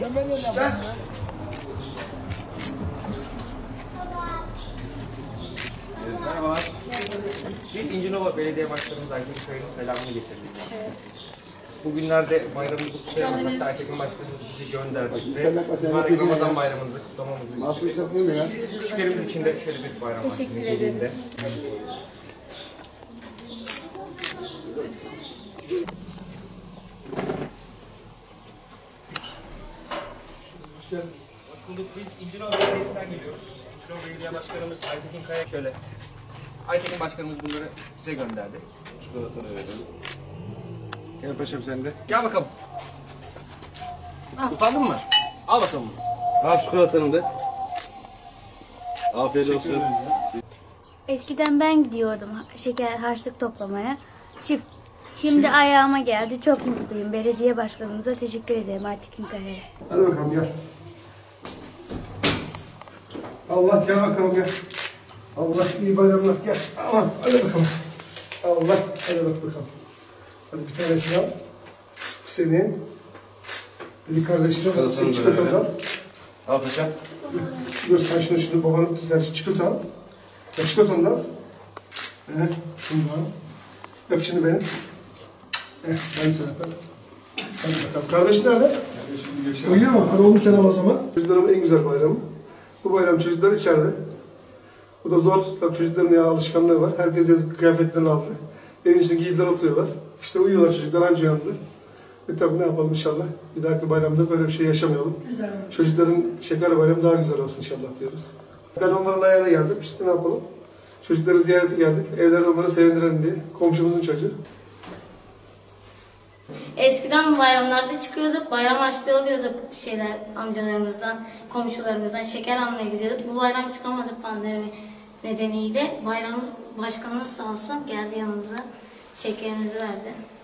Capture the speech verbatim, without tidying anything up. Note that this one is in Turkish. Ben merhabalar. Biz İncinova Belediye Başkanımız Aytekin Kaya'nın selamını getirdik. Evet. Bugünlerde bayramımızı kutlayamasak da Aytekin Başkanımız bizi gönderdik ve mübarek Ramazan bayramınızı kutlamamızı istedik. Küçüklerimiz için de şöyle bir bayram başlığını geldiğinde. Hoş geldiniz. Hoş bulduk. Biz İncinova Belediyesi'nden geliyoruz. İncinova Belediye Başkanımız Aytekin Kaya şöyle. Aytekin Başkanımız bunları size gönderdi. Çikolatanı verelim. Gel paşam sen de. Gel bakalım. Ah, utandın mı? Al bakalım bunu. Al çikolatanı da. Afiyet olsun. Eskiden ben gidiyordum şeker harçlık toplamaya. Şimdi, şimdi ayağıma geldi. Çok mutluyum. Belediye başkanımıza teşekkür ederim Aytekin Kaya'ya. Hadi bakalım gel. Allah gel bakalım gel. Allah iyi bayramlar gel. Aman hadi bakalım. Allah hadi bak bakalım. Hadi bir tanesini al. Bu senin. Bir kardeşine bak. Çikolata al. Al paşam. Dur sen şunu şunu babanı tut. Sen şu çikolata al. Ya çikolatanı al. He. Şunu al. Öp şimdi benim. He. Ben sana öp. Hadi bakalım. Kardeş nerede? Uyuyor mu? Hadi onu sen al o zaman. Çocuklarımın en güzel bayramı. Bu bayram çocuklar içeride. Bu da zor. Tabii çocukların ya alışkanlığı var. Herkes yazık kıyafetlerini aldı. Evin içinde giydiler oturuyorlar. İşte uyuyorlar çocuklar anca uyandılar. E tabii ne yapalım inşallah. Bir dahaki bayramda böyle bir şey yaşamayalım. Güzel. Çocukların şeker bayramı daha güzel olsun inşallah diyoruz. Ben onların ayağına geldim. İşte ne yapalım. Çocukları ziyarete geldik. Evlerde onları sevindirelim diye. Komşumuzun çocuğu. Eskiden bayramlarda çıkıyorduk, bayram harçlığı alıyorduk şeyler amcalarımızdan, komşularımızdan, şeker almaya gidiyorduk. Bu bayram çıkamadık pandemi nedeniyle. Bayramımız başkanımız sağ olsun geldi yanımıza, şekerimizi verdi.